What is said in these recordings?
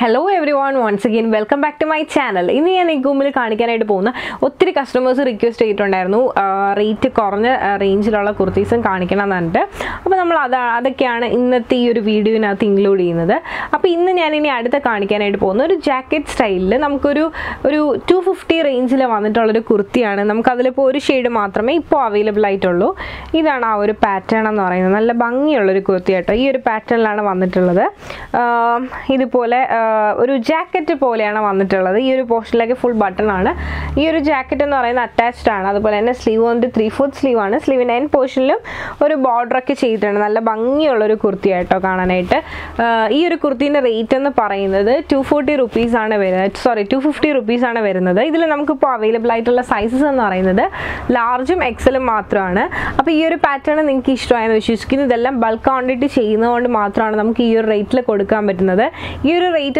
Hello everyone, once again welcome back to my channel. Ini yan Google kaanikkanayitte povuna ottiri customers request cheyittundayirunnu rate korna range ilulla kurtis kaanikana enante appo nammal adokkeyana innathe ee oru video nathu include cheyyunnathu appo innu njan ini adutha kaanikkanayitte povuna oru jacket style il namukku oru 250 range il vannittulla oru kurtiyana namukku adile po oru shade maatrame ippo available aayitullu idana aa oru pattern ennu parayunnu nalla bangiyulla oru kurtiyata ee oru pattern ilana vannittulladu idu pole oru jacket poleyana vannittulladu ee oru portion like full button aanu ee oru jacket ennu parayna attached aanu adupole enne sleeve onde 3/4 sleeve aanu sleeve in end portion ilum oru border ഒക്കെ ചെയ്തിട്ടുണ്ട് നല്ല ഭംഗിയുള്ള ഒരു kurti ആട്ടോ കാണാനായിട്ട് ഈ ഒരു kurtine rate എന്ന് പറയുന്നത് 240 rupees ആണ് വരുന്നത് sorry 250 rupees ആണ് വരുന്നത് ഇതിൽ നമുക്ക് ഇപ്പോൾ available ആയിട്ടുള്ള sizes എന്ന് പറയുന്നത് large ഉം XL ഉം മാത്രമാണ് അപ്പോൾ ഈ ഒരു pattern നിങ്ങൾക്ക് ഇഷ്ടമായെന്ന് വിശ്വസിക്കുന്നു ഇതെല്ലാം bulk quantity ചെയ്യുന്നതുകൊണ്ട് മാത്രമാണ് നമുക്ക് ഈ ഒരു rate ൽ കൊടുക്കാൻ പറ്റുന്നത് ഈ ഒരു rate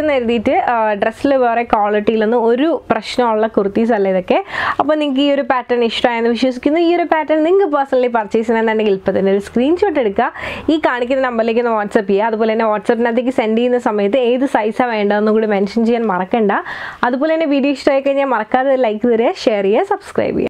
dress lever quality lanu oru prashnamulla kurtis alle idakke appo ninge ee oru pattern ishtayanu vishwasikkunnu ee oru pattern ninge personally purchase cheyananundengil ippa thane oru screenshot edukka ee kaanikkunna number like on whatsapp cheya adupole ene whatsapp natike send cheyna samayathe edhu size a vendannu kude mention cheyan marakanda adupole ene video ishtayikkanna marakade like thare share cheya subscribe